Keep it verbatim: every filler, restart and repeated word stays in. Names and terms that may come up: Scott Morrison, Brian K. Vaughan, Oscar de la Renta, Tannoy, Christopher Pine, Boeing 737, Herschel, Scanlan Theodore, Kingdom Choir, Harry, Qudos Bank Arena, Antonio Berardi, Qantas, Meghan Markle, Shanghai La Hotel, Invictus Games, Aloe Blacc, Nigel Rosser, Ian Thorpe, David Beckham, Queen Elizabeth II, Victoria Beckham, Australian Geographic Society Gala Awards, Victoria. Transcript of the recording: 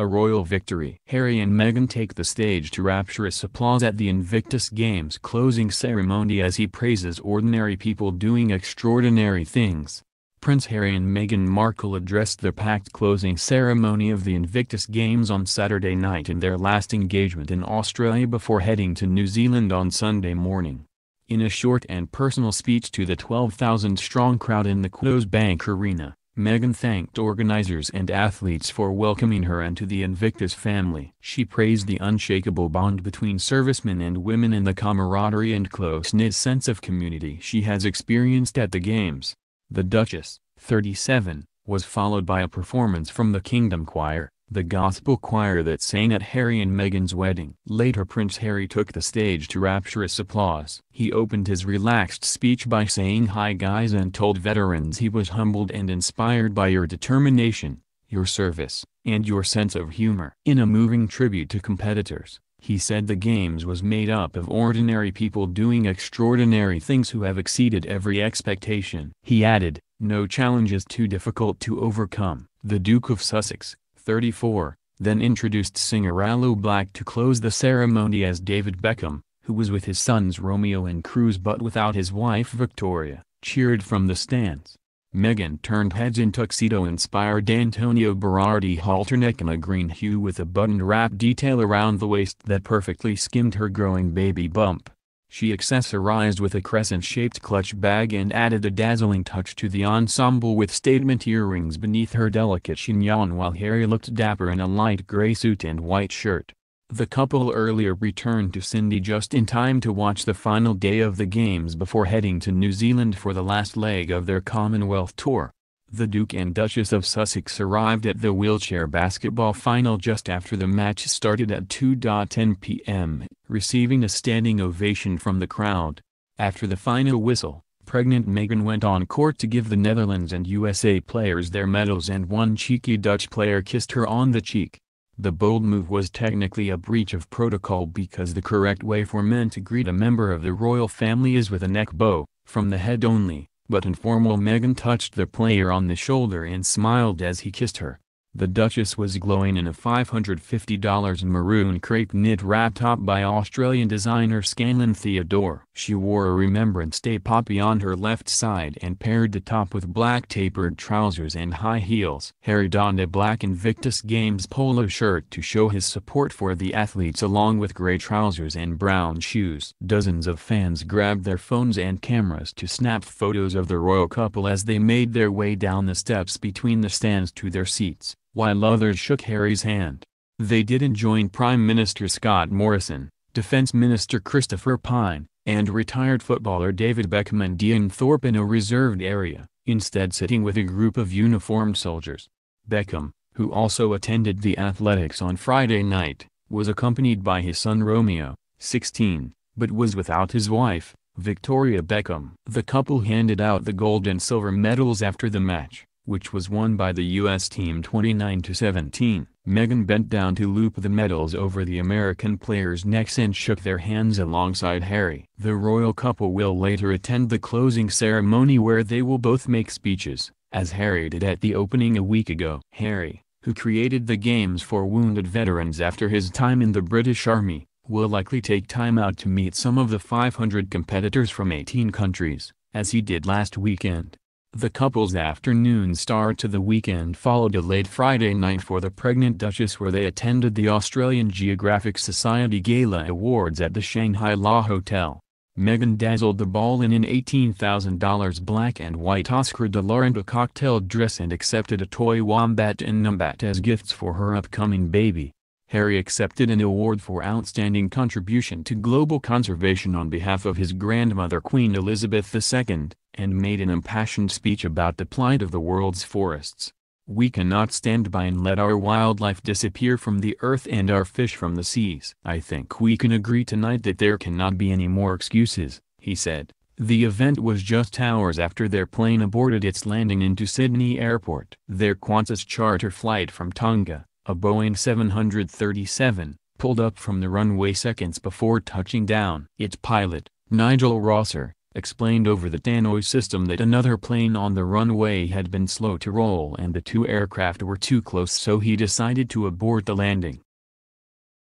A royal victory. Harry and Meghan take the stage to rapturous applause at the Invictus Games closing ceremony as he praises ordinary people doing extraordinary things. Prince Harry and Meghan Markle addressed the packed closing ceremony of the Invictus Games on Saturday night in their last engagement in Australia before heading to New Zealand on Sunday morning. In a short and personal speech to the twelve thousand strong crowd in the Qudos Bank Arena, Meghan thanked organizers and athletes for welcoming her and to the Invictus family. She praised the unshakable bond between servicemen and women and the camaraderie and close-knit sense of community she has experienced at the Games. The Duchess, thirty-seven, was followed by a performance from the Kingdom Choir, the gospel choir that sang at Harry and Meghan's wedding. Later Prince Harry took the stage to rapturous applause. He opened his relaxed speech by saying hi guys and told veterans he was humbled and inspired by your determination, your service, and your sense of humor. In a moving tribute to competitors, he said the Games was made up of ordinary people doing extraordinary things who have exceeded every expectation. He added, no challenge is too difficult to overcome. The Duke of Sussex, thirty-four, then introduced singer Aloe Blacc to close the ceremony as David Beckham, who was with his sons Romeo and Cruz but without his wife Victoria, cheered from the stands. Meghan turned heads in tuxedo-inspired Antonio Berardi halterneck in a green hue with a buttoned wrap detail around the waist that perfectly skimmed her growing baby bump. She accessorized with a crescent-shaped clutch bag and added a dazzling touch to the ensemble with statement earrings beneath her delicate chignon while Harry looked dapper in a light gray suit and white shirt. The couple earlier returned to Sydney just in time to watch the final day of the Games before heading to New Zealand for the last leg of their Commonwealth tour. The Duke and Duchess of Sussex arrived at the wheelchair basketball final just after the match started at two ten p m, receiving a standing ovation from the crowd. After the final whistle, pregnant Meghan went on court to give the Netherlands and U S A players their medals and one cheeky Dutch player kissed her on the cheek. The bold move was technically a breach of protocol because the correct way for men to greet a member of the royal family is with a neck bow, from the head only, but informal Meghan touched the player on the shoulder and smiled as he kissed her. The Duchess was glowing in a five hundred fifty dollar maroon crepe knit wrap top by Australian designer Scanlan Theodore. She wore a Remembrance Day poppy on her left side and paired the top with black tapered trousers and high heels. Harry donned a black Invictus Games polo shirt to show his support for the athletes along with grey trousers and brown shoes. Dozens of fans grabbed their phones and cameras to snap photos of the royal couple as they made their way down the steps between the stands to their seats, while others shook Harry's hand. They didn't join Prime Minister Scott Morrison, Defence Minister Christopher Pine, and retired footballer David Beckham and Ian Thorpe in a reserved area, instead sitting with a group of uniformed soldiers. Beckham, who also attended the athletics on Friday night, was accompanied by his son Romeo, sixteen, but was without his wife, Victoria Beckham. The couple handed out the gold and silver medals after the match, which was won by the U S team twenty-nine to seventeen. Meghan bent down to loop the medals over the American players' necks and shook their hands alongside Harry. The royal couple will later attend the closing ceremony where they will both make speeches, as Harry did at the opening a week ago. Harry, who created the Games for wounded veterans after his time in the British Army, will likely take time out to meet some of the five hundred competitors from eighteen countries, as he did last weekend. The couple's afternoon start to the weekend followed a late Friday night for the pregnant Duchess where they attended the Australian Geographic Society Gala Awards at the Shanghai La Hotel. Meghan dazzled the ball in an eighteen thousand dollar black and white Oscar de la Renta cocktail dress and accepted a toy wombat and numbat as gifts for her upcoming baby. Harry accepted an award for outstanding contribution to global conservation on behalf of his grandmother Queen Elizabeth the Second, and made an impassioned speech about the plight of the world's forests. We cannot stand by and let our wildlife disappear from the earth and our fish from the seas. I think we can agree tonight that there cannot be any more excuses, he said. The event was just hours after their plane aborted its landing into Sydney Airport. Their Qantas charter flight from Tonga, a Boeing seven thirty-seven, pulled up from the runway seconds before touching down. Its pilot, Nigel Rosser, explained over the Tannoy system that another plane on the runway had been slow to roll and the two aircraft were too close, so he decided to abort the landing.